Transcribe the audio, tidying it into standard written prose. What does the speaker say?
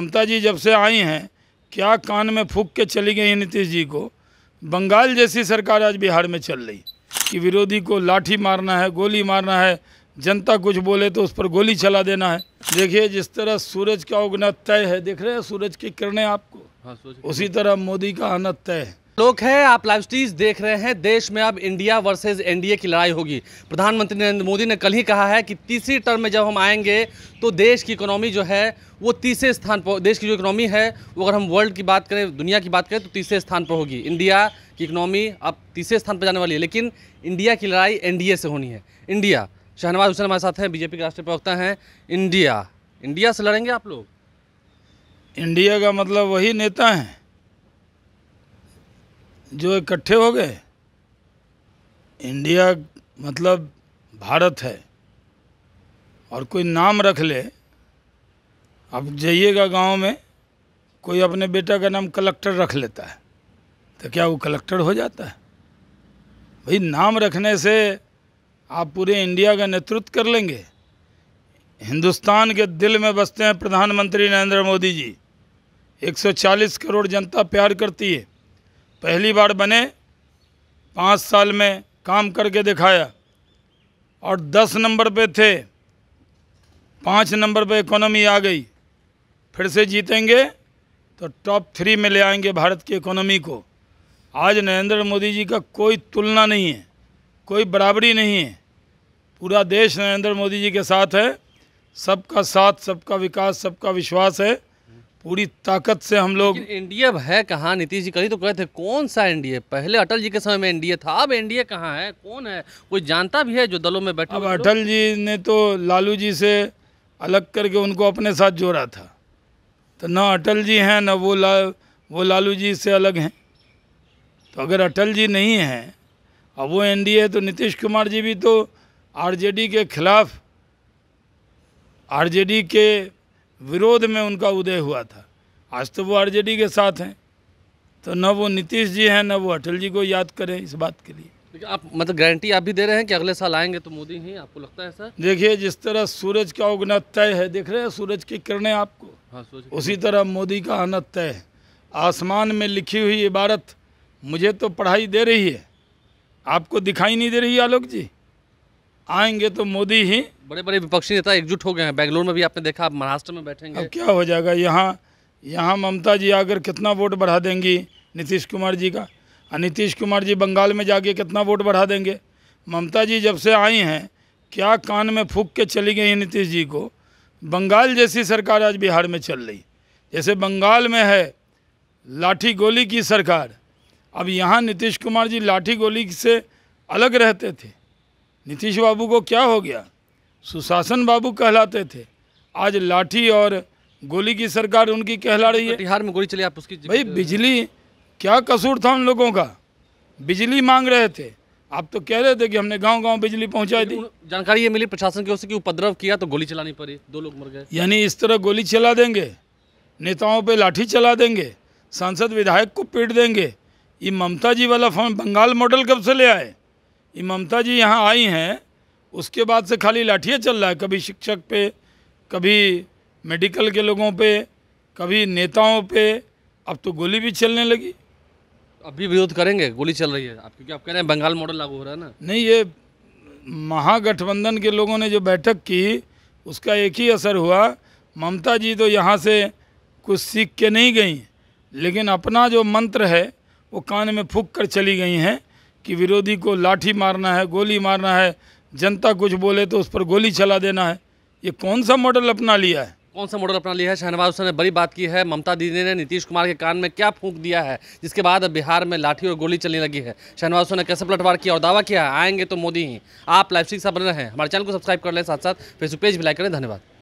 ममता जी जब से आई हैं क्या कान में फूंक के चली गई हैं नीतीश जी को। बंगाल जैसी सरकार आज बिहार में चल रही कि विरोधी को लाठी मारना है, गोली मारना है, जनता कुछ बोले तो उस पर गोली चला देना है। देखिए जिस तरह सूरज का उगना तय है, देख रहे हैं सूरज की किरणें आपको, हाँ, उसी तरह मोदी का आना तय है। लोग हैं, आप लाइव स्ट्रीम देख रहे हैं। देश में अब इंडिया वर्सेस एनडीए की लड़ाई होगी। प्रधानमंत्री नरेंद्र मोदी ने कल ही कहा है कि तीसरी टर्म में जब हम आएंगे तो देश की इकोनॉमी जो है वो तीसरे स्थान पर, देश की जो इकोनॉमी है वो अगर हम वर्ल्ड की बात करें, दुनिया की बात करें तो तीसरे स्थान पर होगी। इंडिया की इकोनॉमी अब तीसरे स्थान पर जाने वाली है, लेकिन इंडिया की लड़ाई एनडीए से होनी है। इंडिया, शाहनवाज़ हुसैन हमारे साथ हैं, बीजेपी के राष्ट्रीय प्रवक्ता हैं। इंडिया से लड़ेंगे आप लोग? इंडिया का मतलब वही नेता हैं जो इकट्ठे हो गए। इंडिया मतलब भारत है, और कोई नाम रख ले। आप जाइएगा गांव में, कोई अपने बेटा का नाम कलेक्टर रख लेता है तो क्या वो कलेक्टर हो जाता है? भाई नाम रखने से आप पूरे इंडिया का नेतृत्व कर लेंगे। हिंदुस्तान के दिल में बसते हैं प्रधानमंत्री नरेंद्र मोदी जी। 140 करोड़ जनता प्यार करती है। पहली बार बने, 5 साल में काम करके दिखाया, और 10 नंबर पे थे, 5 नंबर पे इकोनॉमी आ गई। फिर से जीतेंगे तो टॉप 3 में ले आएंगे भारत की इकोनॉमी को। आज नरेंद्र मोदी जी का कोई तुलना नहीं है, कोई बराबरी नहीं है। पूरा देश नरेंद्र मोदी जी के साथ है। सबका साथ, सबका विकास, सबका विश्वास है। पूरी ताकत से हम लोग। एनडीए है कहाँ? नीतीश जी कहीं तो कहे थे, कौन सा एनडीए? पहले अटल जी के समय में एनडीए था, अब एनडीए कहाँ है? कौन है? कोई जानता भी है जो दलों में बैठा? अब अटल जी ने तो लालू जी से अलग करके उनको अपने साथ जोड़ा था, तो ना अटल जी हैं ना वो लालू जी से अलग हैं। तो अगर अटल जी नहीं हैं अब वो एनडीए है, तो नीतीश कुमार जी भी तो आरजेडी के खिलाफ, आरजेडी के विरोध में उनका उदय हुआ था। आज तो वो आरजेडी के साथ हैं, तो न वो नीतीश जी हैं न वो अटल जी को याद करें इस बात के लिए। आप मतलब गारंटी आप भी दे रहे हैं कि अगले साल आएंगे तो मोदी ही, आपको लगता है सर? देखिए जिस तरह सूरज का उगना तय है, देख रहे हैं सूरज की किरणें आपको, हाँ, उसी तरह मोदी का आना तय है। आसमान में लिखी हुई इबारत मुझे तो पढ़ाई दे रही है, आपको दिखाई नहीं दे रही आलोक जी? आएंगे तो मोदी ही। बड़े बड़े विपक्षी नेता एकजुट हो गए हैं, बेंगलोर में भी आपने देखा, आप महाराष्ट्र में बैठेंगे। अब क्या हो जाएगा? यहाँ ममता जी आकर कितना वोट बढ़ा देंगी नीतीश कुमार जी का, और नीतीश कुमार जी बंगाल में जाके कितना वोट बढ़ा देंगे। ममता जी जब से आई हैं क्या कान में फूंक के चली गई हैं नीतीश जी को। बंगाल जैसी सरकार आज बिहार में चल रही। जैसे बंगाल में है लाठी गोली की सरकार, अब यहाँ नीतीश कुमार जी लाठी गोली से अलग रहते थे। नीतीश बाबू को क्या हो गया? सुशासन बाबू कहलाते थे, आज लाठी और गोली की सरकार उनकी कहला रही है। बिहार में गोली चली आप उसकी। भाई बिजली, क्या कसूर था उन लोगों का? बिजली मांग रहे थे, आप तो कह रहे थे कि हमने गांव-गांव बिजली पहुंचाई थी। जानकारी ये मिली प्रशासन की ओर से कि उपद्रव किया तो गोली चलानी पड़ी, 2 लोग मर गए। यानी इस तरह गोली चला देंगे, नेताओं पर लाठी चला देंगे, सांसद विधायक को पीट देंगे। ये ममता जी वाला बंगाल मॉडल कब से ले आए? ये ममता जी यहाँ आई हैं उसके बाद से खाली लाठियाँ चल रहा है, कभी शिक्षक पे, कभी मेडिकल के लोगों पे, कभी नेताओं पे, अब तो गोली भी चलने लगी। अभी विरोध करेंगे, गोली चल रही है आप, क्योंकि आप कह रहे हैं बंगाल मॉडल लागू हो रहा है ना? नहीं, ये महागठबंधन के लोगों ने जो बैठक की उसका एक ही असर हुआ। ममता जी तो यहाँ से कुछ सीख के नहीं गई, लेकिन अपना जो मंत्र है वो कान में फूंक कर चली गई हैं कि विरोधी को लाठी मारना है, गोली मारना है, जनता कुछ बोले तो उस पर गोली चला देना है। ये कौन सा मॉडल अपना लिया है? कौन सा मॉडल अपना लिया है? शाहनवाज़ हुसैन ने बड़ी बात की है, ममता दीदी ने नीतीश कुमार के कान में क्या फूंक दिया है जिसके बाद अब बिहार में लाठी और गोली चलने लगी है। शाहनवाज़ हुसैन ने कैसे पलटवार किया और दावा किया आएंगे तो मोदी ही। आप लाइव स्ट्रीम से बने रहें, हमारे चैनल को सब्सक्राइब कर लें, साथ साथ फेसबुक पेज भी लाइक करें। धन्यवाद।